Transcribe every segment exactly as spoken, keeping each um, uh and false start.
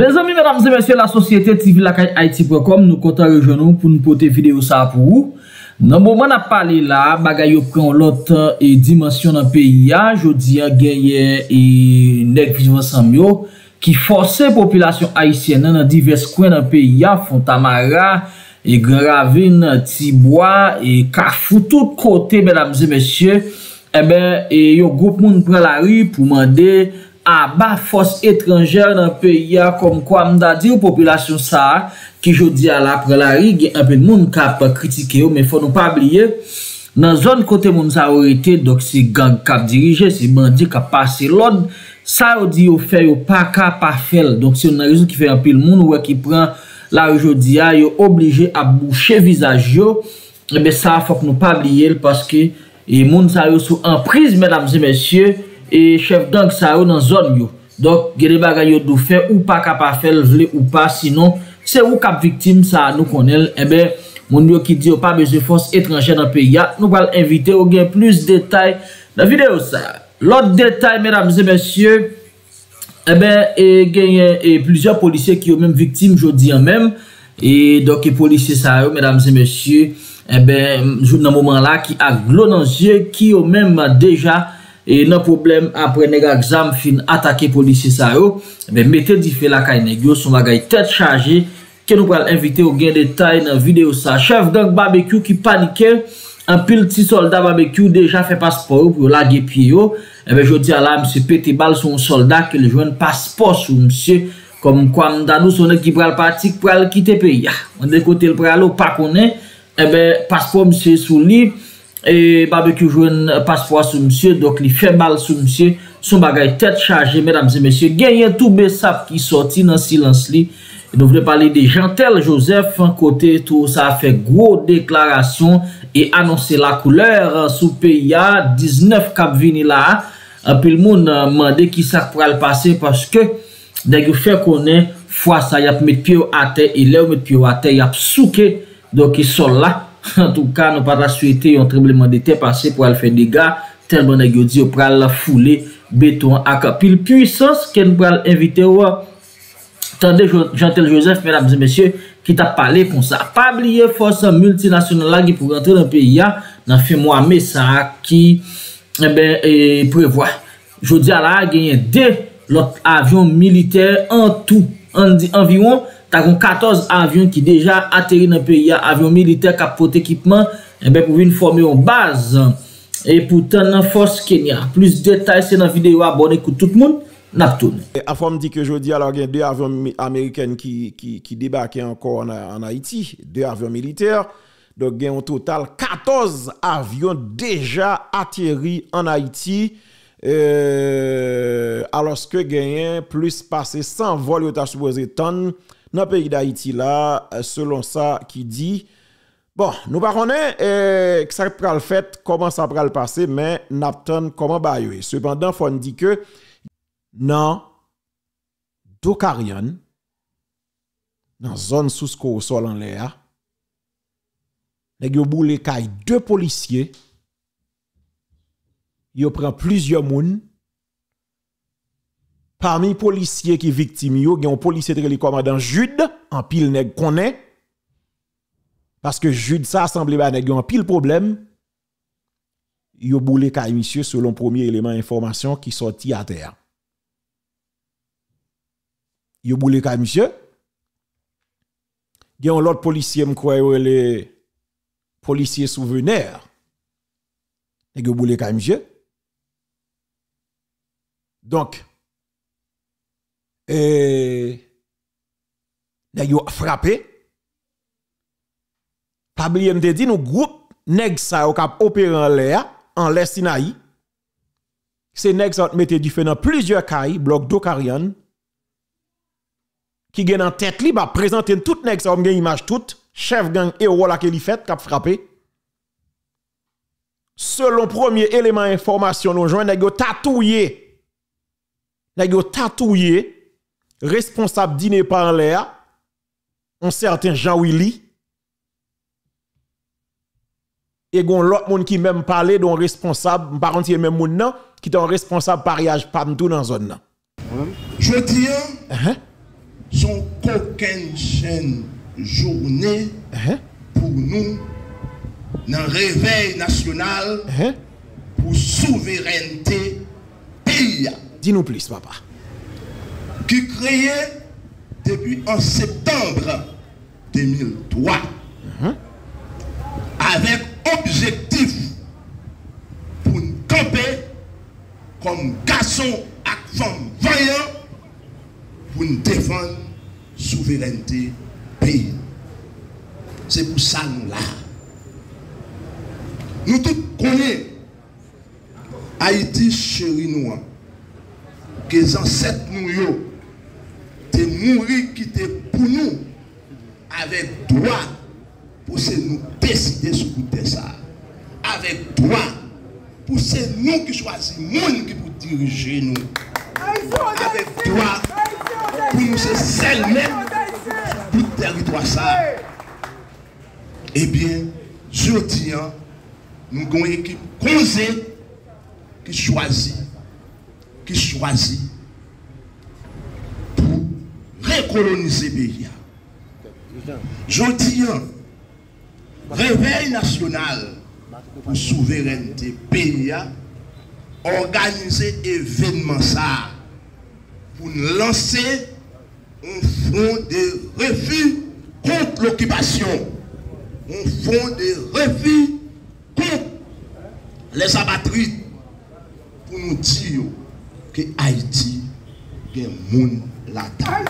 Mes amis, mesdames et messieurs, la société T V Lakay Haïti point com, nous comptons rejoindre pour nous porter vidéo ça pour vous. Dans le moment où on a parlé là, bagay yo prend l'autre et dimension dans le pays, jodi a gagné et nèg vivant sans yo qui force population haïtienne dans divers coins dans le pays, Fontamara et Gravine, Tibois et Kafou, tout côté, mesdames et messieurs, eh ben et yo groupe moun prend la rue pour demander à bas force étrangère dans le pays, comme quoi m'da dit aux populations ça, qui jodi à la après la rigue, un peu de monde qui a critiqué, mais faut nous pas oublier, dans zone côté moun ça aurait été, donc c'est gang qui dirige, c'est bandit qui a passé l'ordre, ça on dit au fait, au pas qu'à pas faire, donc c'est une raison qui fait un peu le monde, ou qui prend la jodi à, yo obligé à boucher visage yo, et bien ça faut que nous pas oublier, parce que, et moun ça yo sous emprise, mesdames et messieurs, et chef gang ça yo dans zone yo. Donc gè bagay yo dou fè ou pas capable faire vle ou pas, sinon c'est ou cap victime ça nous connaît. Eh ben moun yo qui dit pas besoin force étrangère dans pays, nous va inviter ou gain plus détails dans vidéo ça. L'autre détail, mesdames et messieurs, eh ben et gagne et plusieurs policiers qui ont même victime jodi en même, et donc les policiers ça yo, mesdames et messieurs, eh ben dans moment là qui a glo dans yeux, qui ont même déjà et non problème après nèg exam fin attaquer policier ça yo, mais mettez di fait la caille nèg yo son bagay tête chargée que nous va inviter au gain détail dans vidéo ça. Chef gang barbecue qui paniquait, un pile petit soldat barbecue déjà fait passeport pour laguer pied yo, et ben jodi à la monsieur pété balle son soldat qui le joine passeport sur monsieur, comme quoi nous son qui pral parti pral quitter pays, on de côté le pral pas connaît, et ben passeport monsieur sous lui. Et barbecue jeune passeport sur monsieur, donc il fait mal sur monsieur, son bagage tête chargée, mesdames et messieurs, gagne tout besap qui sorti dans silence li. Nous voulons parler de Jean-Tel Joseph, un côté tout ça a fait gros déclaration et annoncer la couleur sous pays dix-neuf cap vini là, un peu le monde demandé qui ça pourra le passer, parce que dès que fait connaît fois ça y a mettre pied à terre, et là mettre pied à terre y a souké, donc ils sont là. En tout cas, nous pas souhaiter un tremblement de terre passé pour aller faire des dégâts, tellement nèg yo di pour la fouler béton à pile puissance que nous pral inviter ou tendez Jean-Tel Joseph, mesdames et messieurs, qui t'a parlé comme ça. Pas oublier force multinationale qui pour rentrer dans le pays dans fin mois mai ça qui eh ben eh, prévoit. Jodi à la gagner deux l'autre avion militaire en tout, on dit environ t'as quatorze avions qui déjà atterri dans le pays, avions militaires qui portent équipement, et ben pour venir former une base, et pourtant dans force Kenya. Plus de détails c'est dans la vidéo, abonnez pour tout le monde, n'abtoune. À forme dit que jeudi alors il y a deux avions américains qui qui, qui débarquaient encore en, en Haïti, deux avions militaires, donc il y a un total quatorze avions déjà atterri en Haïti. Euh, alors que gagnent plus passé cent vols au supposé tonnes dans le pays d'Haïti là, selon ça qui dit bon nous pas connaît eh, que ça va le fait comment ça va le passer, mais n'attend comment ba yo. Cependant faut dire que non Dokarian dans zone sous au sol en l'air nèg yo boule kay deux policiers. Yo prend plusieurs moun. Parmi policiers qui victime yo, gen un policier de commandant Jude, en pile nèg connaît. Parce que Jude ça semble ba nèg en pile problème. Yo boule kay monsieur selon premier élément information qui sorti à terre. Yo boule kay monsieur. Gen l'autre policier m'kwa yo le policier souvenir. Nèg yo boule kay monsieur. Donc, eh, nèg yo frappé. Pas oublier m'te dit, nous groupe nèg sa yo k'ap opéré en l'air, en l'air Sinaï. C'est nèg sa mette du feu dans plusieurs kay, bloc Dokarian, qui gen en tête li, ba présenter tout nèg sa yo gen image tout, chef gang et ou la ke li fait, k'ap frappé. Selon premier élément information, nous joignons nèg yo tatouye. Nèg yo tatouye responsable dîner par l'air un certain Jean-Willy, et gon l'autre monde qui même parler dont responsable par contre même monde nan qui est un responsable pariage pas tout dans zone nan. Je dis son qu'aucune chaîne journée uh-huh. pour nous dans le réveil national uh-huh. pour souveraineté pays. Dis-nous plus, papa. Qui créé depuis en septembre deux mille trois uh-huh. avec objectif pour nous camper comme garçons et femmes vaillants pour nous défendre la souveraineté pays. C'est pour ça nous là. Nous tous connaissons Haïti chéri nous. Que les ancêtres nous te mourir qui te pour nous avec droit pour se nous décider sur côté ça. Avec droit pour c'est nous qui choisissons le monde qui pour diriger nous. Avec droit. Pour nous, c'est celle-même du territoire ça. Eh bien, je dis, nous avons une équipe conseillée qui choisit, qui choisit pour recoloniser le pays. Je dis, réveil national pour souveraineté pays, organiser événement ça pour lancer un fonds de refus contre l'occupation, un fonds de refus contre les abattrides, pour nous dire que Haïti est un monde latin.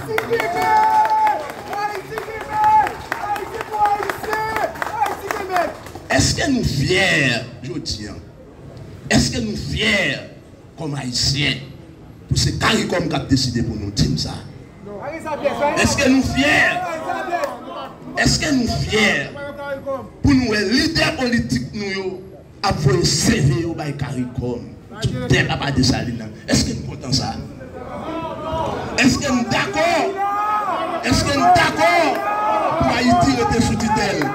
Est-ce que nous fiers, je dis, est-ce que nous fiers comme Haïtiens pour ce CARICOM qui a décidé pour nous dire ça? Est-ce que nous fiers? Est-ce que nous fiers pour nous les leaders politiques nous avons servi au bail CARICOM? Tout est capable de salir. Est-ce que nous comptons ça? Est-ce que nous d'accord? Est-ce que nous d'accord pour Haïti était sous tutelle?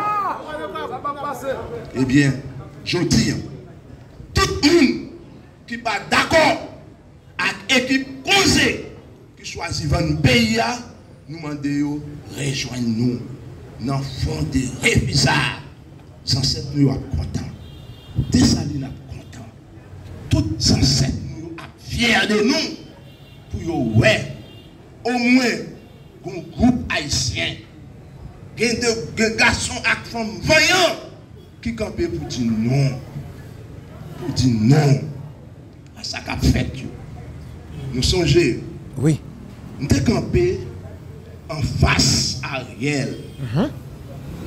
Eh bien, je dis, tout le monde qui n'est pas d'accord avec l'équipe causée choisi vingt pays, nous demandons rejoignez-nous dans le fond des révisas. Sans cette nous sommes contents. Dessalines sont contents. Toutes sans cette nous sommes fiers de nous. Pour ouais, au moins, un groupe haïtien, des garçons et femmes vaillants qui campent pour dire non. Pour dire non à ça qu'a fait. Nous songez. Oui. Nous sommes campés en face à Ariel. Uh-huh.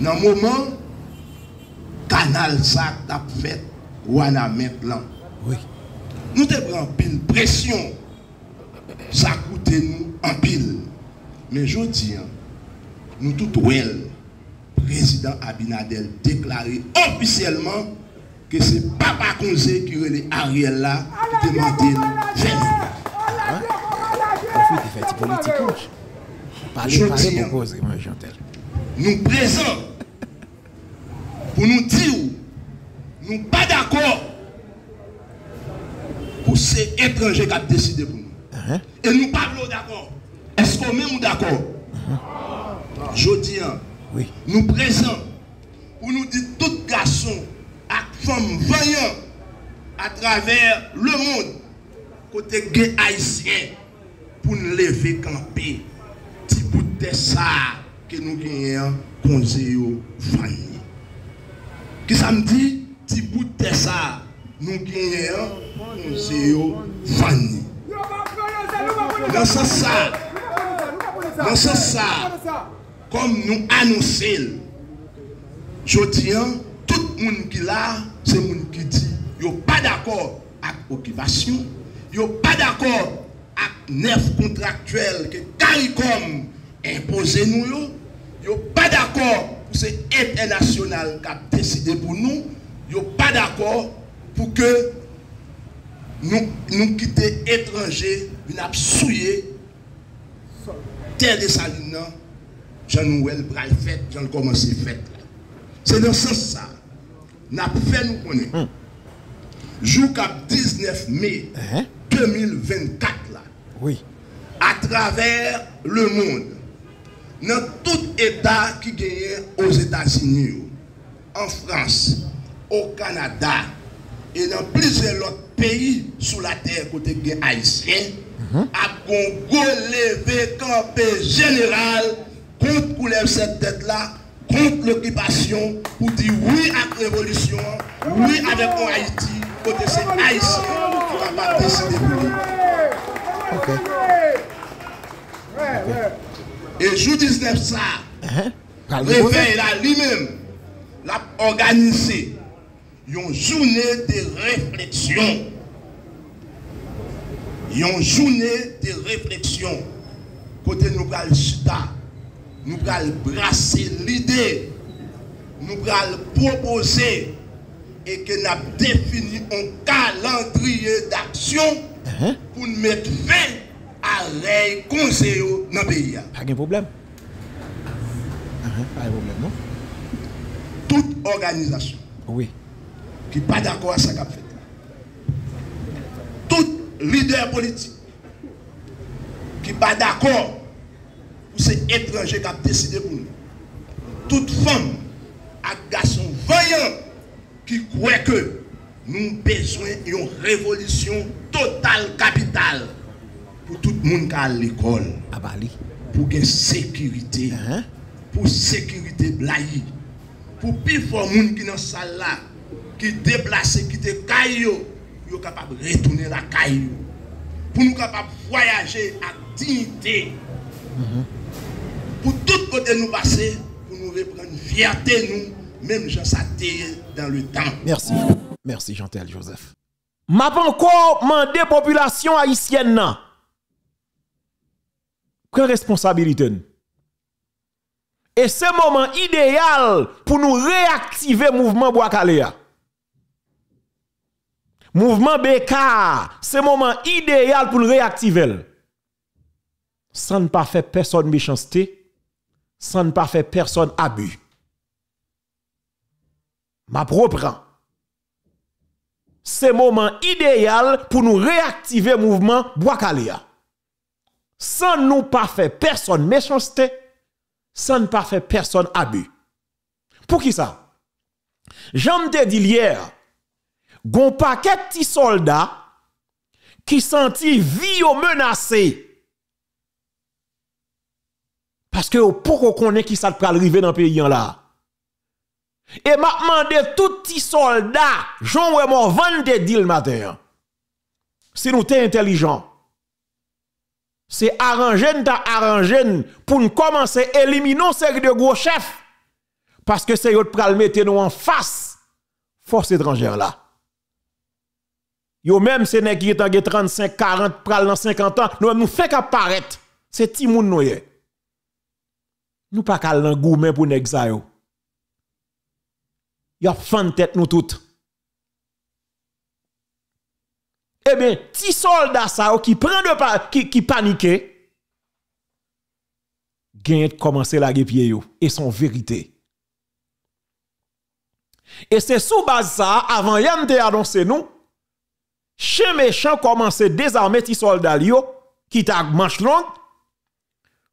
Dans le moment, le canal ça a fait ou on a maintenant. Oui. Nous avons en pile pression. Ça coûte nous en pile. Mais je dis, nous tout well, le président Abinadel déclaré officiellement que c'est Papa Conseil qui relève Ariel là qui demande faire. Politique. Parlez, parlez, proposer, moi, Jean-Tel. Nous présents pour nous dire nous ne sommes pas d'accord pour ces étrangers qui ont décidé pour nous. Uh-huh. Et nous ne sommes pas d'accord. Est-ce qu'on est d'accord? Uh-huh. Je dis, oui. Nous présents pour nous dire tout garçon et femme vaillant à travers le monde, côté gay haïtien. Pour nous lever camper, petit bout de ça que nous gagnons, conseil au famille. Qui ça me dit? Petit bout de ça, nous gagnons, conseil au famille. Dans ce sens, dans ce sens, comme nous annonçons, je dis, tout le monde qui est là, c'est le monde qui dit, il n'est pas d'accord avec l'occupation, il n'est pas d'accord. Neuf contractuels que CARICOM impose nous, ils ne sont pas d'accord pour ce international qui a décidé pour nous, ils ne sont pas d'accord pour que nous, nous quittions étrangers, nous souillons terre de Saline, Jean-Noël Bral fait, Jean commencé fait. C'est dans ce sens ça. Nous avons fait nous connaître. Jour dix-neuf mai deux mille vingt-quatre là. Oui. À travers le monde, dans tout État qui gagne aux États-Unis, en France, au Canada et dans plusieurs autres pays sur la terre côté haïtien, à Congo levé campé général contre cette tête là, contre l'occupation, pour dire oui à la révolution, oui avec mon Haïti, côté ces haïtiens qui va pas décider pour nous. Ok. okay. Et jour dix-neuf ça, Réveil là lui-même l'a organisé une journée de réflexion. Une journée de réflexion. Côté nous allons chita, nous allons brasser l'idée, nous allons proposer et que nous avons défini un calendrier d'action pour nous mettre fin à les conseils dans le pays. Pas de problème. Pas de problème, non? Toute organisation oui. qui n'est pas d'accord à ça qu'a fait. Tout leader politique qui n'est pas d'accord pour ces étrangers qui ont décidé pour nous. Toute femme et garçon vaillant qui croit que nous avons besoin d'une révolution totale capitale pour tout le monde qui est à l'école. Ah bah, pour une sécurité. Uh-huh. Pour sécurité blaye. Pour plus fort monde qui dans salle là qui déplacé qui te caillou yo capable retourner la caillou pour nous capable voyager à dignité mm-hmm. pour tout côté nous passer pour nous reprendre fierté nous même gens ça dans le temps. Merci. Merci Jean-Tel Joseph. M'a pas encore mandé population haïtienne nan. Prends responsabilité. Et c'est le moment idéal pour nous réactiver le mouvement Bwa Kale. Mouvement B K, c'est le moment idéal pour nous réactiver. Sans ne pas faire personne méchanceté, sans ne pas faire personne abus. Ma propre. C'est le moment idéal pour nous réactiver le mouvement Bwa Kale. Sans nous pas faire personne méchanceté, sans ne pas faire personne abus. Pour qui ça? J'en te dit hier, gon paquet ti soldats qui senti vie ou menacé. Parce que pour qu'on connaît qui ça te pral rive dans pays là. Et m'a demandé tout ti soldat, j'en ou mon vente dit le matin. Si nous t'es intelligent, c'est arranger arranger pour nous commencer à éliminer une série de gros chefs. Parce que c'est votre pral mettre nous en face force étrangère là. Yo même c'est nèg qui est en trente-cinq quarante pral dans cinquante ans, nous nous fait apparaître. C'est ti moun nou yé. Nous pas kal nan goumen pour nèg sa yo. Yo fan tête nous toutes. Eh bien, ti soldat ça qui prend de pa, qui qui paniqué gagne commencer la guépier yo et son vérité. Et c'est sous base ça avant yam te annoncer nous chez méchant commencer désarmer ti soldat yo qui t'a manche longue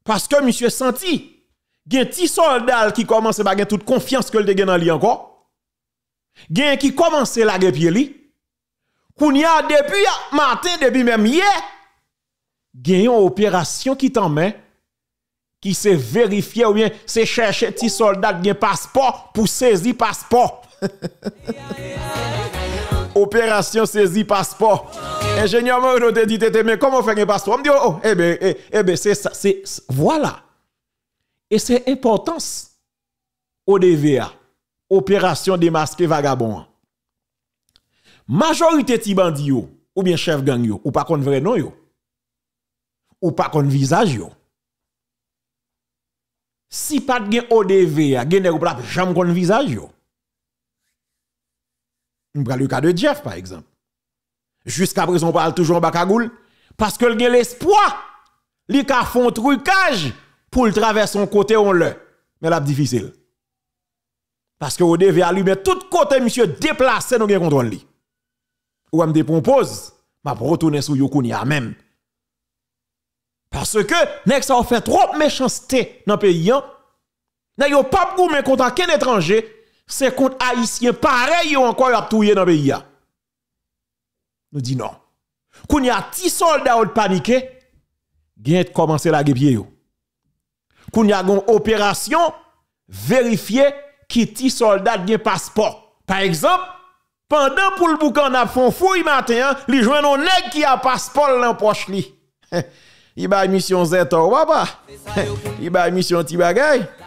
parce que monsieur senti gagne ti soldat qui commence pas gagne toute confiance que le te gagne en li encore. Gagne qui commencer la guépier li Kounia, depuis matin, depuis même hier, il y a une opération qui t'en met, qui s'est vérifiée ou bien c'est chercher petit soldat qui a un passeport pour saisir passeport. Opération saisir passeport. Ingénieur, on te dit, mais comment faire un passeport? On me dit, oh, eh bien, eh bien, c'est ça. Voilà. Et c'est l'importance O D V A, opération démasquer vagabond. Majorité ti bandi yo, ou bien chef gang yo, ou pas kon vrai non yo, ou pas kon visage yo. Si pas de gen O D V A, gen ou pas jam kon visage yo. On prend le cas de Jeff par exemple. Jusqu'à présent on parle toujours bakagoul parce que le gen l'espoir, li ka font trucage pour le traverser son côté on le. Mais la difficile. Parce que O D V A lui met tout côté monsieur déplacé nous gen contrôle li. Ou me dépompose, m'a retourné sur Yokounia même. Parce que, nèg sa fait trop méchanceté dans le pays, n'a yo pas goumé contre ken étranger, c'est contre haïtien pareil yo encore y a touyer dans le pays. Nous dit non. Quand y a ti soldat ou paniqué, gien commencer la guerre yo. Quand y a une opération, vérifier qui ti soldat gien passeport. Par exemple, pendant pour le boucan n'a fon fouille matin, li joine un nèg qui a passeport dans poche li. Il ba mission zéto, papa. Il ba mission ti bagay.